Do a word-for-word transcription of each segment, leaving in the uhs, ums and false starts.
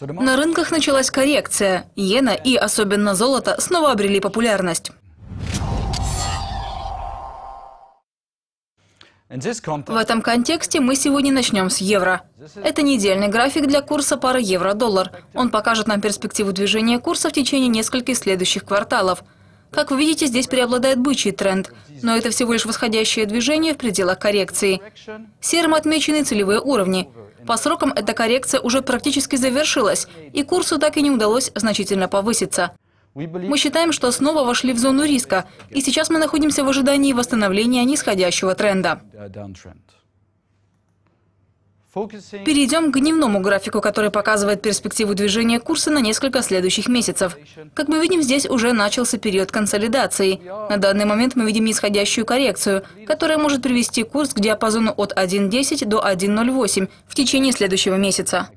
На рынках началась коррекция. Иена и особенно золото снова обрели популярность. В этом контексте мы сегодня начнем с евро. Это недельный график для курса пары евро-доллар. Он покажет нам перспективу движения курса в течение нескольких следующих кварталов. Как вы видите, здесь преобладает бычий тренд, но это всего лишь восходящее движение в пределах коррекции. Серым отмечены целевые уровни. По срокам эта коррекция уже практически завершилась, и курсу так и не удалось значительно повыситься. Мы считаем, что снова вошли в зону риска, и сейчас мы находимся в ожидании восстановления нисходящего тренда. Перейдем к дневному графику, который показывает перспективу движения курса на несколько следующих месяцев. Как мы видим, здесь уже начался период консолидации. На данный момент мы видим нисходящую коррекцию, которая может привести курс к диапазону от один десять до один ноль восемь в течение следующего месяца.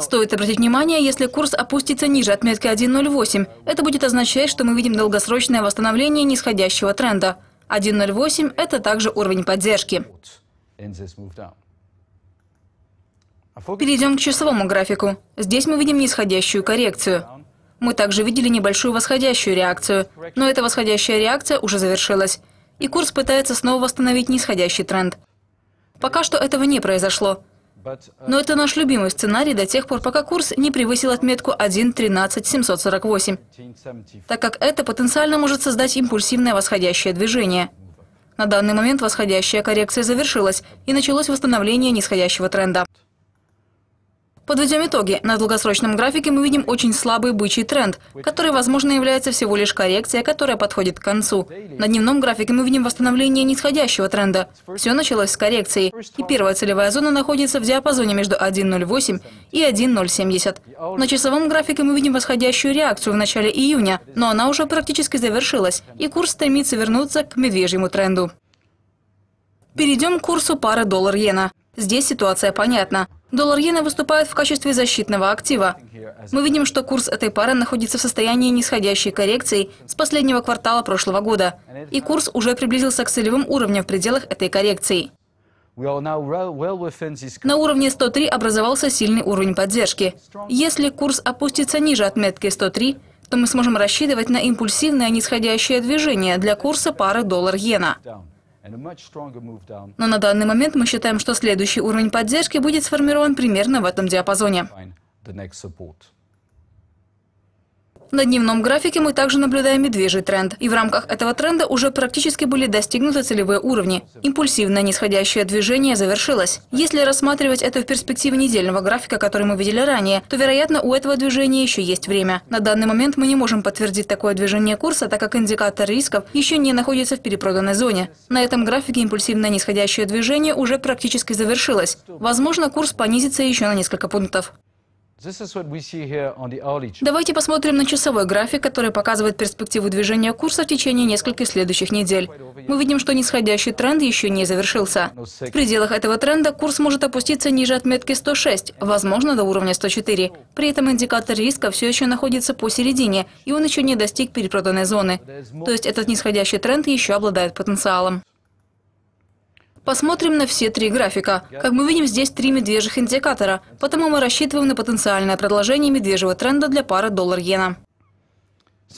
Стоит обратить внимание, если курс опустится ниже отметки один ноль восемь, это будет означать, что мы видим долгосрочное восстановление нисходящего тренда. один ноль восемь – это также уровень поддержки. Перейдем к часовому графику. Здесь мы видим нисходящую коррекцию. Мы также видели небольшую восходящую реакцию, но эта восходящая реакция уже завершилась, и курс пытается снова восстановить нисходящий тренд. Пока что этого не произошло. Но это наш любимый сценарий до тех пор, пока курс не превысил отметку один тринадцать семьсот сорок восемь, так как это потенциально может создать импульсивное восходящее движение. На данный момент восходящая коррекция завершилась, и началось восстановление нисходящего тренда. Подведем итоги. На долгосрочном графике мы видим очень слабый бычий тренд, который, возможно, является всего лишь коррекцией, которая подходит к концу. На дневном графике мы видим восстановление нисходящего тренда. Все началось с коррекции, и первая целевая зона находится в диапазоне между один ноль восемь и один ноль семьдесят. На часовом графике мы видим восходящую реакцию в начале июня, но она уже практически завершилась, и курс стремится вернуться к медвежьему тренду. Перейдем к курсу пары доллар-иена. Здесь ситуация понятна. Доллар-иена выступает в качестве защитного актива. Мы видим, что курс этой пары находится в состоянии нисходящей коррекции с последнего квартала прошлого года, и курс уже приблизился к целевым уровням в пределах этой коррекции. На уровне сто три образовался сильный уровень поддержки. Если курс опустится ниже отметки сто три, то мы сможем рассчитывать на импульсивное нисходящее движение для курса пары доллар-иена. Но на данный момент мы считаем, что следующий уровень поддержки будет сформирован примерно в этом диапазоне. На дневном графике мы также наблюдаем медвежий тренд, и в рамках этого тренда уже практически были достигнуты целевые уровни. Импульсивное нисходящее движение завершилось. Если рассматривать это в перспективе недельного графика, который мы видели ранее, то, вероятно, у этого движения еще есть время. На данный момент мы не можем подтвердить такое движение курса, так как индикатор рисков еще не находится в перепроданной зоне. На этом графике импульсивное нисходящее движение уже практически завершилось. Возможно, курс понизится еще на несколько пунктов. Давайте посмотрим на часовой график, который показывает перспективу движения курса в течение нескольких следующих недель. Мы видим, что нисходящий тренд еще не завершился. В пределах этого тренда курс может опуститься ниже отметки сто шесть, возможно, до уровня сто четыре. При этом индикатор риска все еще находится посередине, и он еще не достиг перепроданной зоны. То есть этот нисходящий тренд еще обладает потенциалом. Посмотрим на все три графика. Как мы видим, здесь три медвежьих индикатора, потому мы рассчитываем на потенциальное продолжение медвежьего тренда для пары доллар-иена.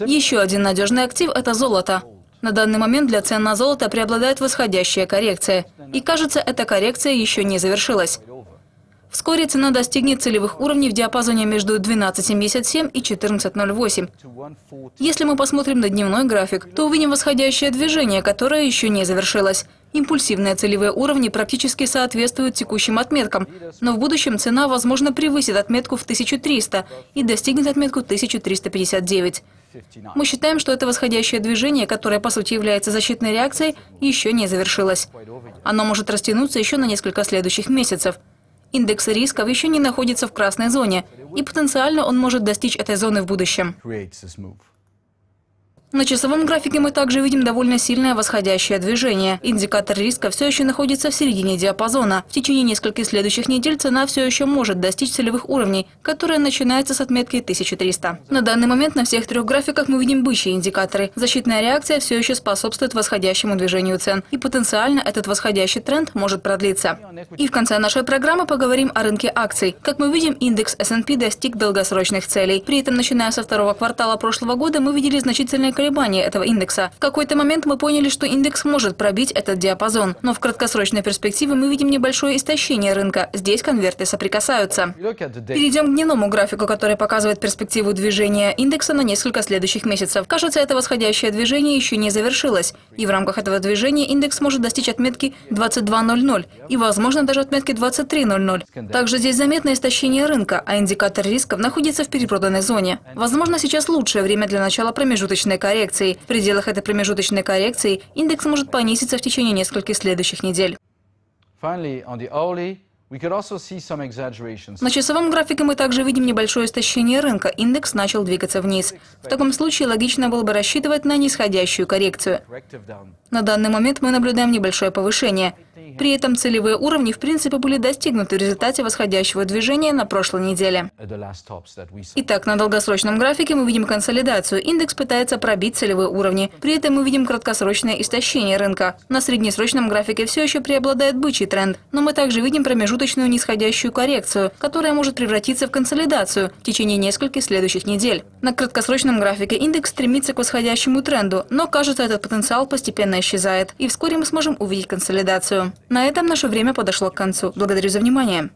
Еще один надежный актив – это золото. На данный момент для цен на золото преобладает восходящая коррекция. И кажется, эта коррекция еще не завершилась. Вскоре цена достигнет целевых уровней в диапазоне между двенадцать семьдесят семь и четырнадцать ноль восемь. Если мы посмотрим на дневной график, то увидим восходящее движение, которое еще не завершилось. Импульсивные целевые уровни практически соответствуют текущим отметкам, но в будущем цена, возможно, превысит отметку в тысячу триста и достигнет отметку тысяча триста пятьдесят девять. Мы считаем, что это восходящее движение, которое, по сути, является защитной реакцией, еще не завершилось. Оно может растянуться еще на несколько следующих месяцев. Индекс рисков еще не находится в красной зоне, и потенциально он может достичь этой зоны в будущем. На часовом графике мы также видим довольно сильное восходящее движение. Индикатор риска все еще находится в середине диапазона. В течение нескольких следующих недель цена все еще может достичь целевых уровней, которые начинаются с отметки тысяча триста. На данный момент на всех трех графиках мы видим бычьи индикаторы. Защитная реакция все еще способствует восходящему движению цен. И потенциально этот восходящий тренд может продлиться. И в конце нашей программы поговорим о рынке акций. Как мы видим, индекс эс энд пи достиг долгосрочных целей. При этом, начиная со второго квартала прошлого года, мы видели значительное колебание этого индекса. В какой-то момент мы поняли, что индекс может пробить этот диапазон. Но в краткосрочной перспективе мы видим небольшое истощение рынка. Здесь конверты соприкасаются. Перейдем к дневному графику, который показывает перспективу движения индекса на несколько следующих месяцев. Кажется, это восходящее движение еще не завершилось. И в рамках этого движения индекс может достичь отметки двадцать два ноль ноль и, возможно, даже отметки двадцать три ноль ноль. Также здесь заметно истощение рынка, а индикатор рисков находится в перепроданной зоне. Возможно, сейчас лучшее время для начала промежуточной коррекции. В пределах этой промежуточной коррекции индекс может понизиться в течение нескольких следующих недель. На часовом графике мы также видим небольшое истощение рынка. Индекс начал двигаться вниз. В таком случае логично было бы рассчитывать на нисходящую коррекцию. На данный момент мы наблюдаем небольшое повышение. При этом целевые уровни в принципе были достигнуты в результате восходящего движения на прошлой неделе. Итак, на долгосрочном графике мы видим консолидацию. Индекс пытается пробить целевые уровни. При этом мы видим краткосрочное истощение рынка. На среднесрочном графике все еще преобладает бычий тренд, но мы также видим промежуточную нисходящую коррекцию, которая может превратиться в консолидацию в течение нескольких следующих недель. На краткосрочном графике индекс стремится к восходящему тренду, но, кажется, этот потенциал постепенно исчезает, и вскоре мы сможем увидеть консолидацию. На этом наше время подошло к концу. Благодарю за внимание.